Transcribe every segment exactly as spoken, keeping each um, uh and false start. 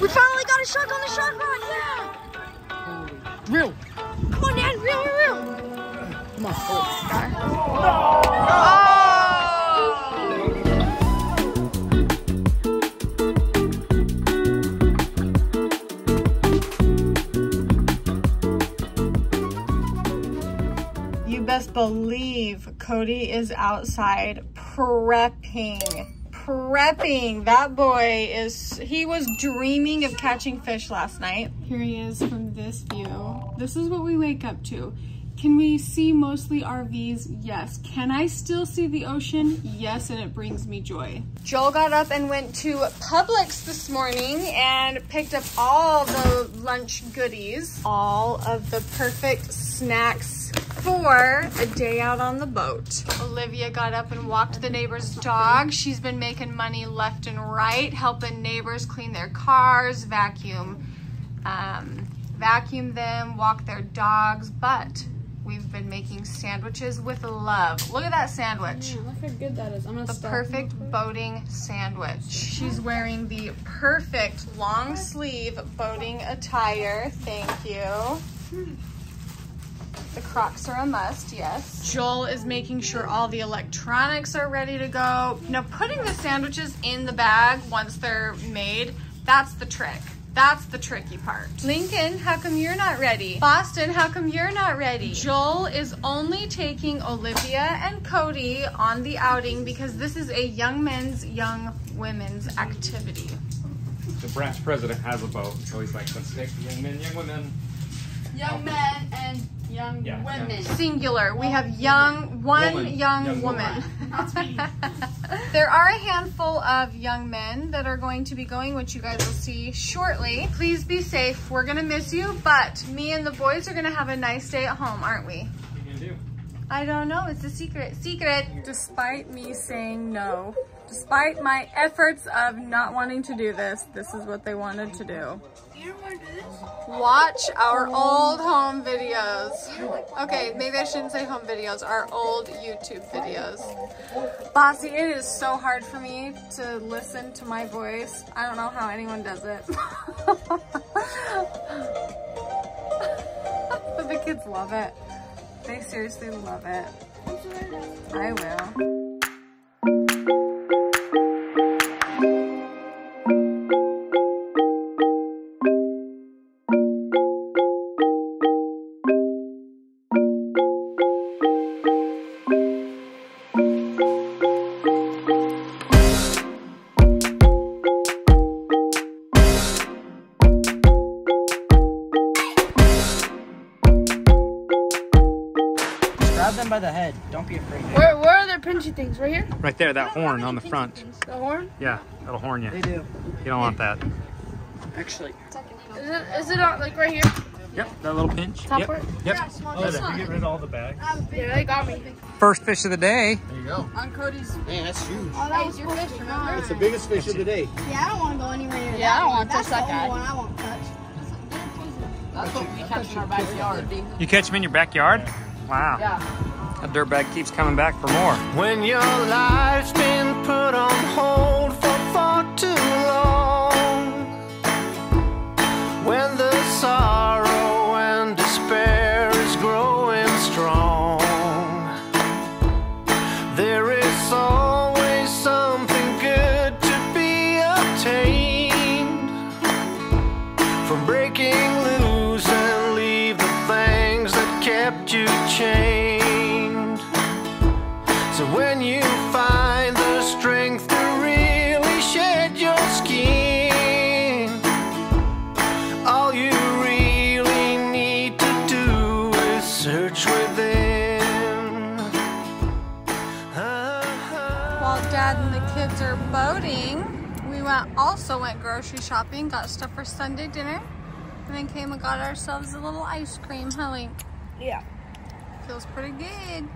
We finally got a shark on the shark rod, yeah! Reel! Come on, Dad, reel, reel, reel! Come on, oh, star. No! Oh. Best believe Cody is outside prepping prepping that boy is he was dreaming of catching fish last night. Here he is from this view. This is what we wake up to. Can we see mostly R Vs? Yes. Can I still see the ocean? Yes, and it brings me joy. Joel got up and went to Publix this morning and picked up all the lunch goodies, all of the perfect snacks for a day out on the boat. Olivia got up and walked the neighbor's dog. She's been making money left and right, helping neighbors clean their cars, vacuum, um, vacuum them, walk their dogs, but we've been making sandwiches with love. Look at that sandwich. Mm, look how good that is. I'm gonna stop. The perfect boating sandwich. She's wearing the perfect long sleeve boating attire. Thank you. The Crocs are a must, yes. Joel is making sure all the electronics are ready to go. Now, putting the sandwiches in the bag once they're made, that's the trick. That's the tricky part. Lincoln, how come you're not ready? Boston, how come you're not ready? Joel is only taking Olivia and Cody on the outing because this is a young men's, young women's activity. The branch president has a boat, so he's like, let's take the young men, young women. Young men and young yeah, women. Yeah. Singular. We have young, one woman. young, young woman. woman. There are a handful of young men that are going to be going, which you guys will see shortly. Please be safe. We're going to miss you, but me and the boys are going to have a nice day at home, aren't we? What are you going to do? I don't know. It's a secret. Secret. Despite me saying no, despite my efforts of not wanting to do this, this is what they wanted to do. You don't want to do this? Watch our old home videos. Okay, maybe I shouldn't say home videos, our old YouTube videos. Bossy, it is so hard for me to listen to my voice. I don't know how anyone does it. But the kids love it. They seriously love it. I will. By the head, don't be afraid. Where, where are their pinchy things? Right here? Right there, that horn on the front. Things. The horn? Yeah, that'll horn you. They do. You don't yeah. want that. Actually. Is it, is it on, like right here? Yep, that little pinch. Top yep. part? Yep. Yeah, small, oh, small. You get rid of all the bags. Um, yeah, they got me. First fish of the day. There you go. On Cody's. Man, that's huge. Oh, that was your fish, remember? It's the biggest fish of the day. Yeah, I don't want to go anywhere. Yeah, I don't want to touch that guy. That's the one I won't touch. That's what we catch in our backyard. You catch them in your backyard? Wow. Yeah. That dirtbag keeps coming back for more. When your life's been put on hold for far too long, when the sorrow and despair is growing strong, there is always something good to be obtained from breaking loose and leave the things that kept you chained. So when you find the strength to really shed your skin, all you really need to do is search within. While Dad and the kids are boating, we went also went grocery shopping, got stuff for Sunday dinner, and then came and got ourselves a little ice cream, huh, Link? Yeah. Feels pretty good.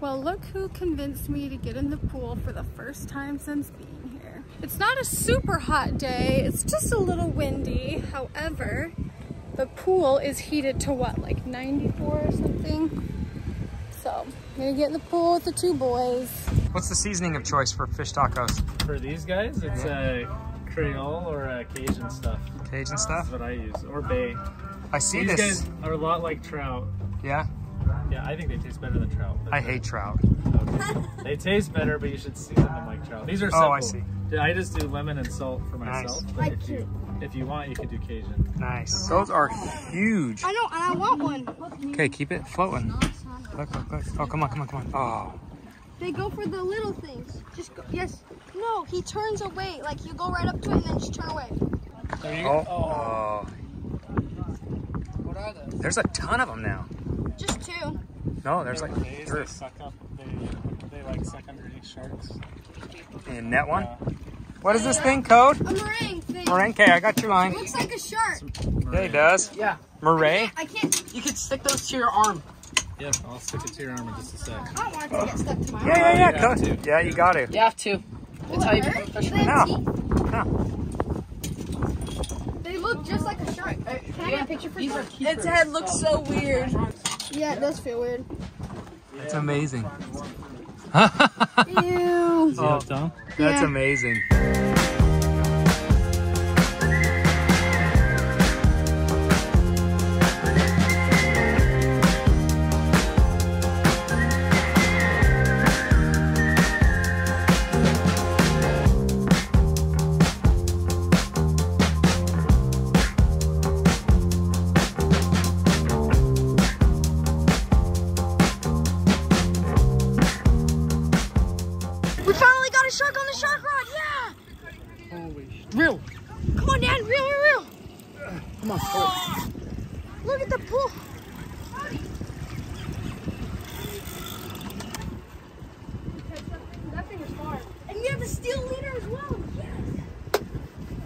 Well, look who convinced me to get in the pool for the first time since being here. It's not a super hot day, it's just a little windy. However, the pool is heated to what, like ninety-four or something? So, I'm gonna get in the pool with the two boys. What's the seasoning of choice for fish tacos? For these guys, it's a Creole or uh, Cajun stuff. Cajun stuff? That's what I use. Or bay. I see These this. These guys are a lot like trout. Yeah? Yeah, I think they taste better than trout. I hate trout. Okay. They taste better, but you should season them like trout. These are simple. Oh, I see. I just do lemon and salt for myself. Nice. But if you, if you want, you can do Cajun. Nice. Those are huge. I know, and I want one. Okay, keep it floating. Look, look, look. Oh, come on, come on, come on. Oh. They go for the little things. Just go. Yes. No, he turns away. Like, you go right up to it and then just turn away. There you go. Oh. What are those? There's a ton of them now. Just two. No, there's like three. They suck up. They, they like suck under these sharks. And net one? Yeah. What is this thing, Code? A meringue thing. Meringue, I got your line. It looks like a shark. Yeah, he does. Yeah. Meringue? I can't, I can't. You can stick those to your arm. Yeah, I'll stick it to your arm in just a sec. I don't want it to get stuck to my arm. Yeah, yeah, yeah, Code. Yeah, yeah, you got to. You have to. That's how you become fishermen. No. No. They look just like a shark. Uh, can I get a picture for you? Its head looks so weird. Yeah, it does feel weird. It's amazing. Ew. Oh, that's yeah. amazing.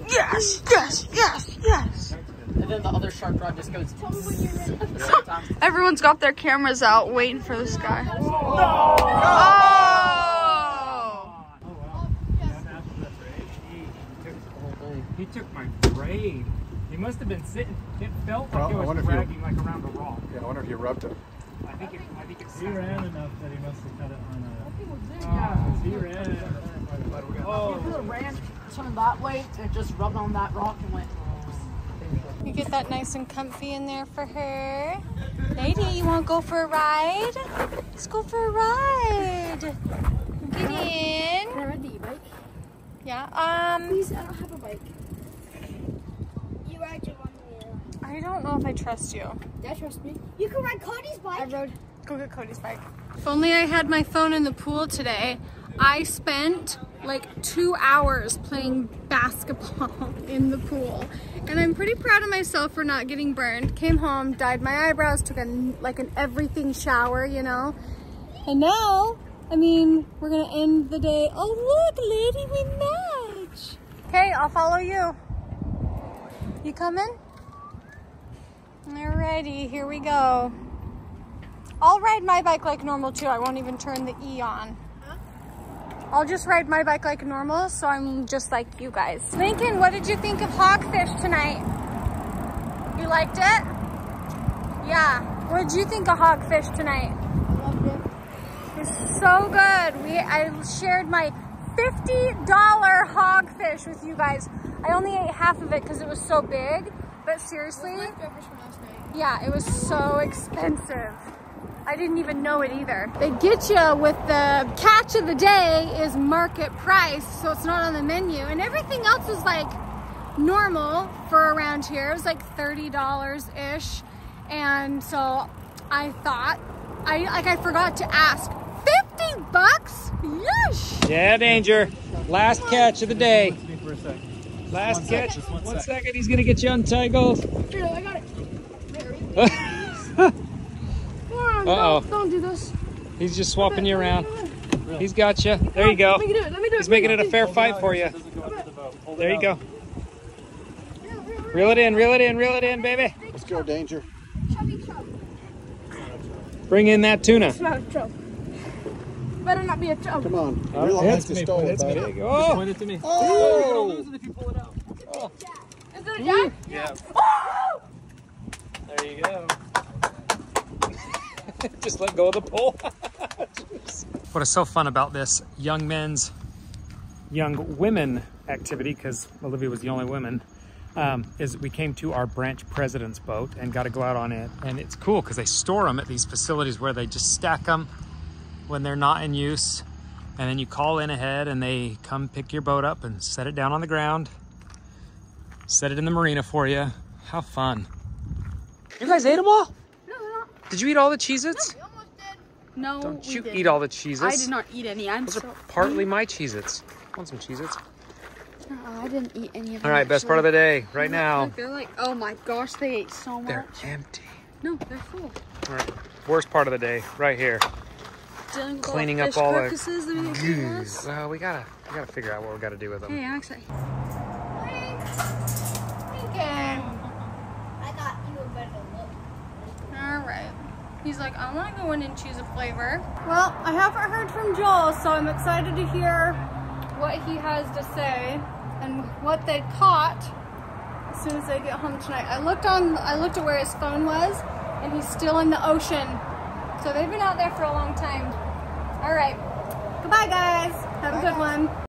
Yes, yes, yes, yes. And then the other shark rod just goes. Tell me when you're ready. Everyone's got their cameras out waiting for this guy. No. Oh! Oh, wow. He took my braid. He must have been sitting. It felt like it was dragging like around a rock. Yeah, I wonder if you rubbed it. I think it, I think it's. He ran enough that he must have cut it on a. Yeah, he ran. Oh, he ran. That way, and it just rubbed on that rock and went. You get that nice and comfy in there for her. Lady, you want to go for a ride? Let's go for a ride. Get in. Can I ride the e-bike? Yeah. Um. Please, I don't have a bike. You ride your one wheel. I don't know if I trust you. Yeah, trust me. You can ride Cody's bike. I rode. Go get Cody's bike. If only I had my phone in the pool today. I spent like two hours playing basketball in the pool, and I'm pretty proud of myself for not getting burned. Came home, dyed my eyebrows, took a, like an everything shower, you know. And now, I mean, we're gonna end the day. Oh look, lady, we match. Okay, I'll follow you. You coming? Alrighty, here we go. I'll ride my bike like normal too. I won't even turn the E on. I'll just ride my bike like normal, so I'm just like you guys. Lincoln, what did you think of hogfish tonight? You liked it? Yeah. What did you think of hogfish tonight? I loved it. It's so good. We I shared my fifty dollar hogfish with you guys. I only ate half of it because it was so big, but seriously. It was leftovers from last night. Yeah, it was so expensive. I didn't even know it either. They get you with the catch of the day is market price, so it's not on the menu. And everything else is like normal for around here. It was like thirty dollars-ish. And so I thought, I like I forgot to ask, fifty bucks? Yes! Yeah, danger. Last catch of the day. Last one catch. Second. One, one second. second, he's gonna get you untangled. Here, I got it. Uh-oh. No, don't do this. He's just swapping you around. Really? He's got you. There you go. He's making it a fair fight for you. There you go. Reel it in, reel it in, reel it in, baby. Let's go, danger. Bring in that tuna. It's not a trout. Better not be a trout. Come on. I realize it's stolen, buddy. Oh! Point it to me. Oh! You're going to lose it if you pull it out. Oh. Is it a jack? Yeah. Oh! There you go. Just let go of the pole. What is so fun about this young men's, young women activity, because Olivia was the only woman, um, is we came to our branch president's boat and got to go out on it. And it's cool because they store them at these facilities where they just stack them when they're not in use. And then you call in ahead and they come pick your boat up and set it down on the ground, set it in the marina for you. How fun. You guys ate them all? No, not. Did you eat all the Cheez-Its? No, we almost did. No, Don't we you didn't. eat all the Cheez-Its? I did not eat any. I'm Those so are partly my Cheez-Its. I want some Cheez-Its. No, I didn't eat any of them. All right, actually. Best part of the day right no, now. Look, they're like, oh my gosh, they ate so much. They're empty. No, they're full. All right, worst part of the day right here. Dealing Cleaning all up all the... Well, we gotta, we gotta figure out what we gotta do with them. Hey, actually. He's like, I want to go in and choose a flavor. Well, I haven't heard from Joel, so I'm excited to hear what he has to say and what they caught as soon as they get home tonight. I looked on, I looked at where his phone was, and he's still in the ocean. So they've been out there for a long time. All right. Goodbye, guys. Have Bye. a good one.